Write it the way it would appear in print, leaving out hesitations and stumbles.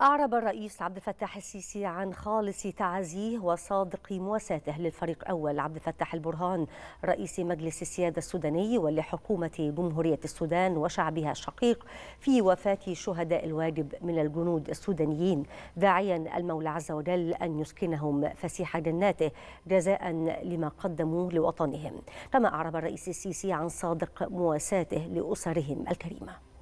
أعرب الرئيس عبد الفتاح السيسي عن خالص تعازيه وصادق مواساته للفريق الأول عبد الفتاح البرهان رئيس مجلس السيادة السوداني ولحكومة جمهورية السودان وشعبها الشقيق في وفاة شهداء الواجب من الجنود السودانيين، داعيا المولى عز وجل أن يسكنهم فسيح جناته جزاء لما قدموا لوطنهم. كما أعرب الرئيس السيسي عن صادق مواساته لأسرهم الكريمة.